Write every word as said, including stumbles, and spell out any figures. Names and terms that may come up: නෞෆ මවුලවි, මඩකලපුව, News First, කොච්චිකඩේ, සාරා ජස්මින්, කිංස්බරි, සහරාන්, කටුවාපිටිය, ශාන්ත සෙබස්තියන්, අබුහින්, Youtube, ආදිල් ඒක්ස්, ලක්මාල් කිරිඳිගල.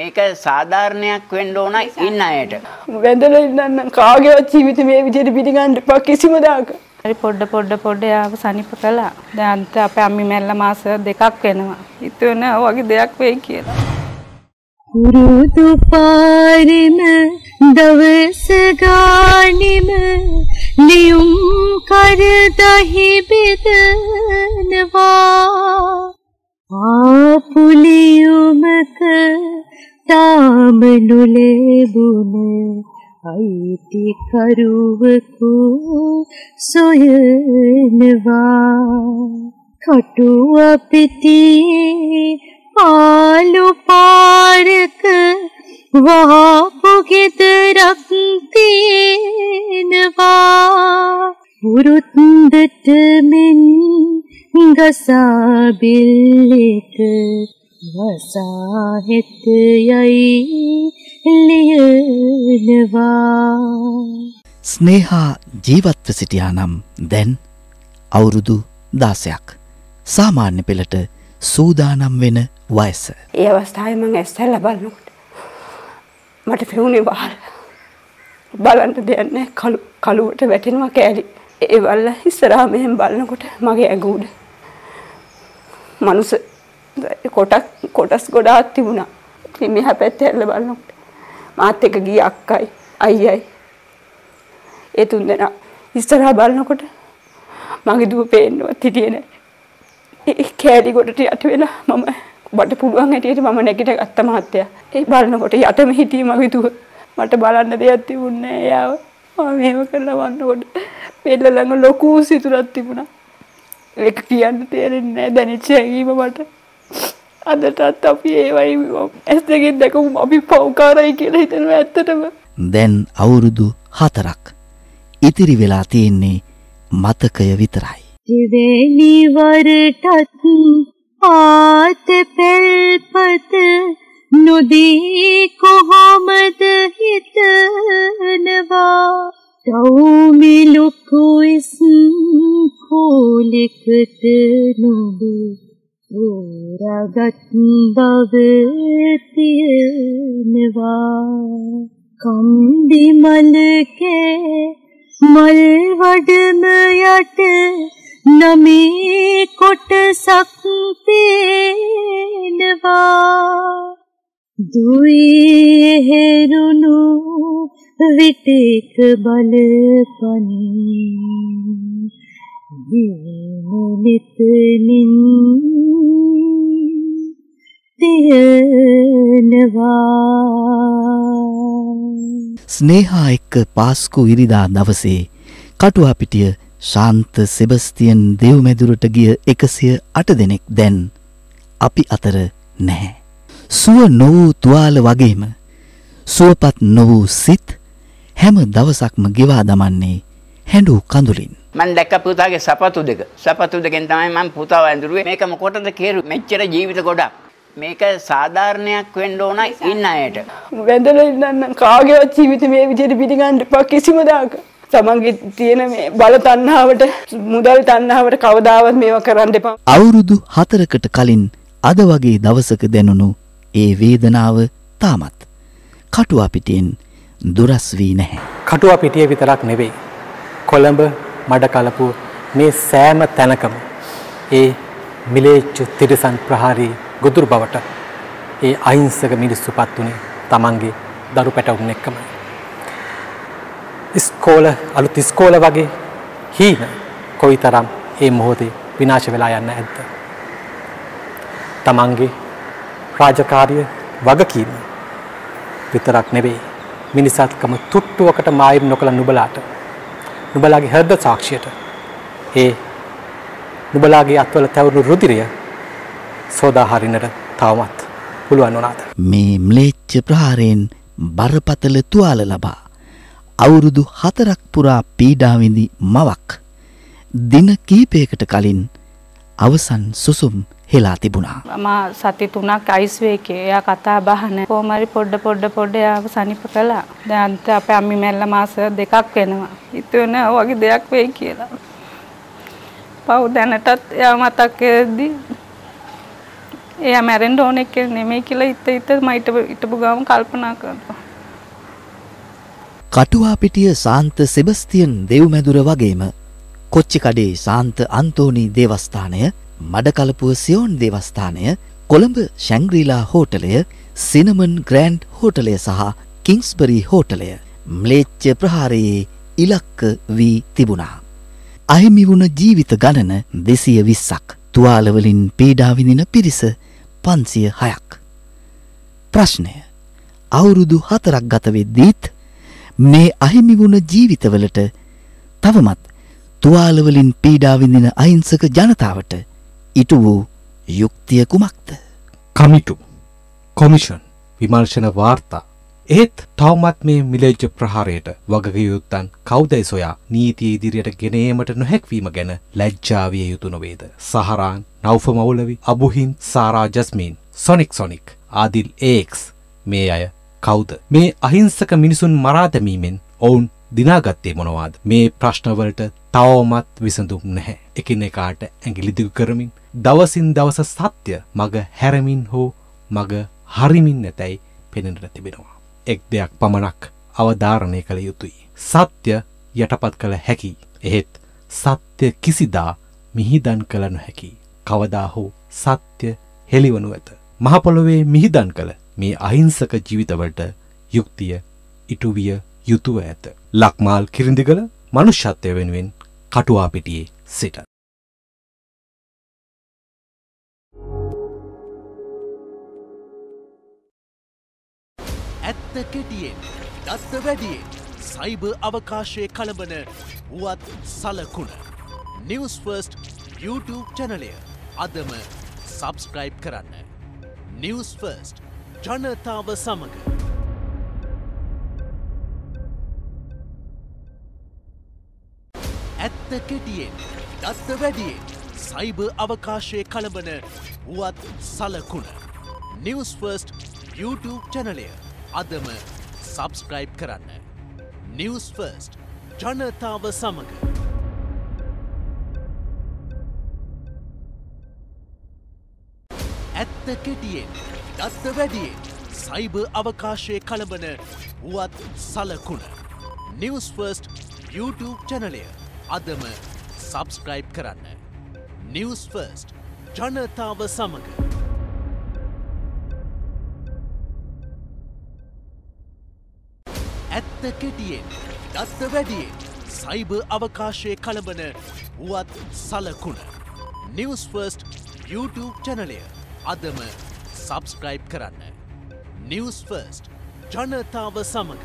Make a Sadarnia Quindona innaet. Whether in Kago, Chivit may be beating and Pakisimadag. Report the Porta Porta of Sani Pacala, the Anta Pamimella Massa, the Kakena. Itu now walk the Aquake. Urutu Parime, the Vesaganime, Lium Karita Hibitaneva. Apuleumaker. Tamanulebune, aiti karuvaku soyeneva, katuwa piti palu paraka vapukit raktineva, urutndat min gasabilika. Vasahit yai liyeneva. Sneha jeevatwa sitiyanam then අවුරුදු දාසයක් සාමාන්‍ය පෙළට සූදානම් වෙන වයස. ඒ අවස්ථාවේ මම ඇස්සලා බලනකොට මට පෙනුනේ බාල. බලන්න දෙයක් නැහැ කළු කළුවට වැටෙනවා කෑලි. ඒ වල්ලා ඉස්සරහා මෙහෙම බලනකොට මගේ ඇඟ උඩ මනුස්ස Kotak Kotas Goda Timuna. Timmy Hapetel Lebanon. Mategi Akai. Ayay Etundena. Mister Habalnokota Magidu pain or Titian. Carry go to Tiatuela, Mamma. But the Pudang at it, Mamma negative at the Matia. A Balnokota Yatam Hiti Magidu. Matabalana de Tibunea or Mimakalan would pay the Langalocusi to Tibuna. Ekian than it's a evil water. දැන් අවුරුදු හතරක් ඉතිරි වෙලා තියෙන්නේ මතකය විතරයි. දෙවෙනි වරටත් ආතපෙල්පත නොදී කොහොමද හිතනවා තෝමි ලොකුයිස් කොලෙකට නොදී Ragat Bhavetineva Kambi Malke Malvadmayat Nami Kotasaktineva Dui Herunu Vitek Balapani Nitinin Tiyaneva Sneha එක්ක පාස්කු ඉරිදා දවසේ කටුවාපිටිය ශාන්ත සෙබස්තියන් දෙව්මැදුරට ගිය එකසිය අට දෙනෙක් දැන් අපි අතර නැහැ. සුව නොවූ තුවාල වගේම සුවපත් නොවූ සිත් හැම දවසක්ම ගෙවා දමන්නේ හැඬු කඳුලින්. Man like a puta sapatu dig, sapatu the gentleman, man puta and do make a quarter the care, make a jeep with a goda, make a sadarnia quindona innaet. Whether in Kago, Chivit may be beating and Pakisimadag, Samangi Tiena, Balatan, Havat, Mudaltan, Havat, Kavada, Mevakarandepa. Aurudu Hatarakat Kalin, Adawagi, Davasak denunu, E. Vedanawa, Tamat, Katuapitin, Durasvine, Katuapitia with Rak Neve, Columba. Madakalapu, මේ සෑම තැනකම ඒ මිලේච්චු තිරසන් ප්‍රහාරී ගොදුරු බවට ඒ අහිංසක මිනිස්සුපත් උනේ තමන්ගේ දරු පැටවුන් එක්කමයි. ඉස්කෝල අලුත් ඉස්කෝල වගේ හීන කොයිතරම් මේ මොහොතේ විනාශ වෙලා යන්න ඇද්ද? තමන්ගේ රාජකාරිය වගකීම විතරක් නෙවෙයි මිනිසත්කම තුට්ටුවකට මායිම් නොකළ නුඹලාට නුඹලාගේ හෘද සාක්ෂියට ඒ නුඹලාගේ අත්වල තවුරු රුධිරය සෝදා හරිනට තවමත් පුළුවන් වුණාද? මේ ම්ලේච්ඡ ප්‍රහාරයෙන් බරපතල තුවාල ලබා අවුරුදු හතරක් පුරා පීඩා විඳි මවක් දින කිහිපයකට කලින් අවසන් සුසුම් හෙලා තිබුණා. මම සති තුනක් අයිස්වේකේ එයා කතා බහන කොහමරි පොඩ පොඩ පොඩ එයාව සනීප කළා. දැන් අපේ අම්මි මැල්ල මාස දෙකක් වෙනවා. හිතුණා වගේ දෙයක් වෙයි කියලා. පව් දැනටත් එයා මතකෙදී එයා මැරෙන්න ඕන එක නෙමෙයි කියලා ඉත ඉත මයිට ඉතපු ගාම කල්පනා කරනවා. කටුවාපිටිය සාන්ත සෙබස්තියන් දෙව්මැදුර වගේම කොච්චිකඩේ සාන්ත අන්තෝනි දේවස්ථානය, මඩකලපුව සියෝන් දේවස්ථානය, කොළඹ ශැංග්‍රීලා හෝටලය, සිනමන් ග්‍රෑන්ඩ් හෝටලය සහ කිංස්බරි හෝටලය ම්ලේච්ඡ ප්‍රහාරයේ ඉලක්ක වී තිබුණා. අහිමි වුණ ජීවිත ගණන දෙසිය විස්සක්, තුවාල වලින් පීඩා විඳින පිරිස පන්සිය හයක්. ප්‍රශ්නය, අවුරුදු හතරක් ගත වෙද්දීත් මේ අහිමි වුණ ජීවිතවලට තවමත් තුවාල වලින් පීඩා විඳින අහිංසක ජනතාවට ඉටු වූ යුක්තිය කුමක්ද? කමිටු, කොමිෂන්, විමර්ශන වාර්තා. ඒත් තවමත් මේ මිලේච්ඡ ප්‍රහාරයට වගකියුත්තන් කවුදයි සොයා නීතිය ඉදිරියට ගෙන ඒමට නොහැක්වීම ගැන ලැජ්ජාවිය යුතු නොවේද? සහරාන්, නෞෆ මවුලවි, අබුහින්, සාරා ජස්මින්, සොනික් සොනික්, ආදිල් ඒක්ස් මේ අය කවුද? මේ අහිංසක මිනිසුන් මරා දැමීමෙන් ඔවුන් දිනාගත්තේ මොනවාද? මේ ප්‍රශ්නවලට තවමත් විසඳුම් නැහැ. එකිනෙකාට ඇඟිලි දිගු කරමින් දවසින් දවස සත්‍ය මග හැරමින් හෝ මග හරිමින් නැතයි පෙනෙන්නට තිබෙනවා. එක් දෙයක් පමණක් අවධාරණය කළ යුතුයි. සත්‍ය යටපත් කළ හැකි. එහෙත් සත්‍ය කිසිදා මිහිදන් කළ නොහැකි. කවදා හෝ සත්‍ය හෙළිවනු ඇත. මහ පොළොවේ මිහිදන් කළ මේ අහිංසක ජීවිතවලට යුක්තිය ඉටුවිය යුතුව ඇත. ලක්මාල් කිරිඳිගල මනුෂ්‍යත්වය වෙනුවෙන් කටුවාපිටියේ සිට. ඇත්ත කෙටියෙන්, දත්ත වැඩියෙන්, සයිබර් අවකාශයේ කලබන වුවත් සලකුණ. News First YouTube channel අදම subscribe කරන්න. News First ජනතාව සමඟ. ඇත්ත කෙටියෙන්, දත්ත වැඩියෙන්, සයිබර් අවකාශයේ කලබන වුවත් සලකුණ. News First YouTube channel අදම සබස්ක්‍රයිබ් කරන්න. News First ජනතාව සමඟ. ඇත්ත කෙටියෙන්, දත්ත වැඩියෙන්, සයිබර් අවකාශයේ කලබන වුවත් සලකුණ. News First YouTube channel අදම සබස්ක්‍රයිබ් කරන්න. News First ජනතාව සමඟ. ඇත්ත කෙටියෙන්, දත්ත වැඩියෙන්, සයිබර් අවකාශයේ කලබන වුවත් සලකුණ. News First YouTube channel අදම subscribe කරන්න. News First ජනතාව සමඟ.